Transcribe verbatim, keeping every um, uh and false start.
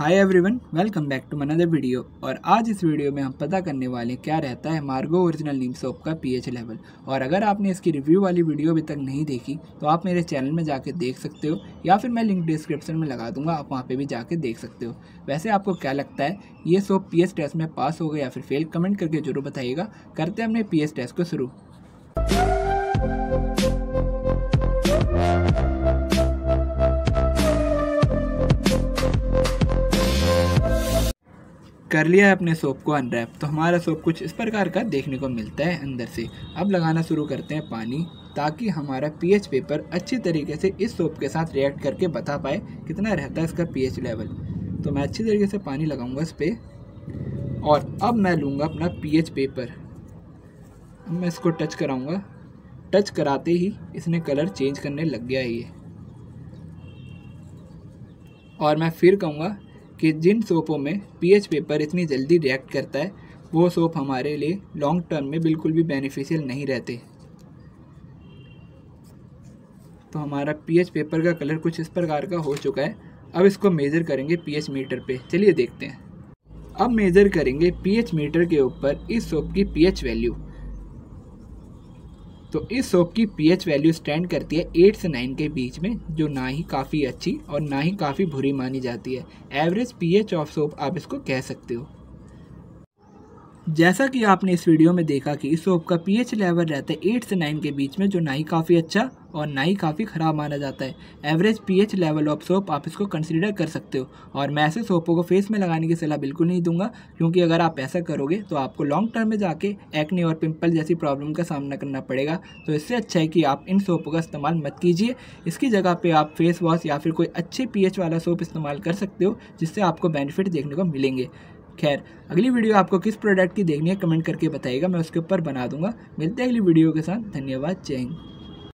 Hi everyone, welcome back to another video. और आज इस वीडियो में हम पता करने वाले क्या रहता है मार्गो ओरिजिनल नीम सोप का पीएच लेवल। और अगर आपने इसकी रिव्यू वाली वीडियो अभी तक नहीं देखी तो आप मेरे चैनल में जाके देख सकते हो, या फिर मैं लिंक डिस्क्रिप्शन में लगा दूंगा, आप वहाँ पे भी जाके देख सकते हो। वैसे आपको क्या लगता है, ये सोप पीएच टेस्ट में पास हो गया या फिर फेल? कमेंट करके जरूर बताइएगा। करते हैं अपने पीएच टेस्ट को शुरू। कर लिया है अपने सोप को अनरैप, तो हमारा सोप कुछ इस प्रकार का देखने को मिलता है अंदर से। अब लगाना शुरू करते हैं पानी, ताकि हमारा पीएच पेपर अच्छी तरीके से इस सोप के साथ रिएक्ट करके बता पाए कितना रहता है इसका पीएच लेवल। तो मैं अच्छी तरीके से पानी लगाऊंगा इस पर। और अब मैं लूँगा अपना पीएच पेपर, मैं इसको टच कराऊँगा। टच कराते ही इसने कलर चेंज करने लग गया है ये। और मैं फिर कहूँगा कि जिन सोपों में पीएच पेपर इतनी जल्दी रिएक्ट करता है वो सोप हमारे लिए लॉन्ग टर्म में बिल्कुल भी बेनिफिशियल नहीं रहते। तो हमारा पीएच पेपर का कलर कुछ इस प्रकार का हो चुका है। अब इसको मेज़र करेंगे पीएच मीटर पे, चलिए देखते हैं। अब मेज़र करेंगे पीएच मीटर के ऊपर इस सोप की पीएच वैल्यू। तो इस सोप की पीएच वैल्यू स्टैंड करती है एट से नाइन के बीच में, जो ना ही काफ़ी अच्छी और ना ही काफ़ी बुरी मानी जाती है। एवरेज पीएच ऑफ सोप आप इसको कह सकते हो। जैसा कि आपने इस वीडियो में देखा कि इस सोप का पीएच लेवल रहता है एट से नाइन के बीच में, जो ना ही काफ़ी अच्छा और ना ही काफ़ी ख़राब माना जाता है। Average pH level of soap आप इसको कंसीडर कर सकते हो। और मैं ऐसे सोपों को फेस में लगाने की सलाह बिल्कुल नहीं दूंगा, क्योंकि अगर आप ऐसा करोगे तो आपको लॉन्ग टर्म में जाके एक्ने और पिंपल जैसी प्रॉब्लम का सामना करना पड़ेगा। तो इससे अच्छा है कि आप इन सोपों का इस्तेमाल मत कीजिए। इसकी जगह पर आप फेस वॉश या फिर कोई अच्छे पीएच वाला सोप इस्तेमाल कर सकते हो, जिससे आपको बेनिफिट देखने को मिलेंगे। खैर, अगली वीडियो आपको किस प्रोडक्ट की देखनी है कमेंट करके बताइएगा, मैं उसके ऊपर बना दूंगा। मिलते हैं अगली वीडियो के साथ। धन्यवाद, जय हिंद।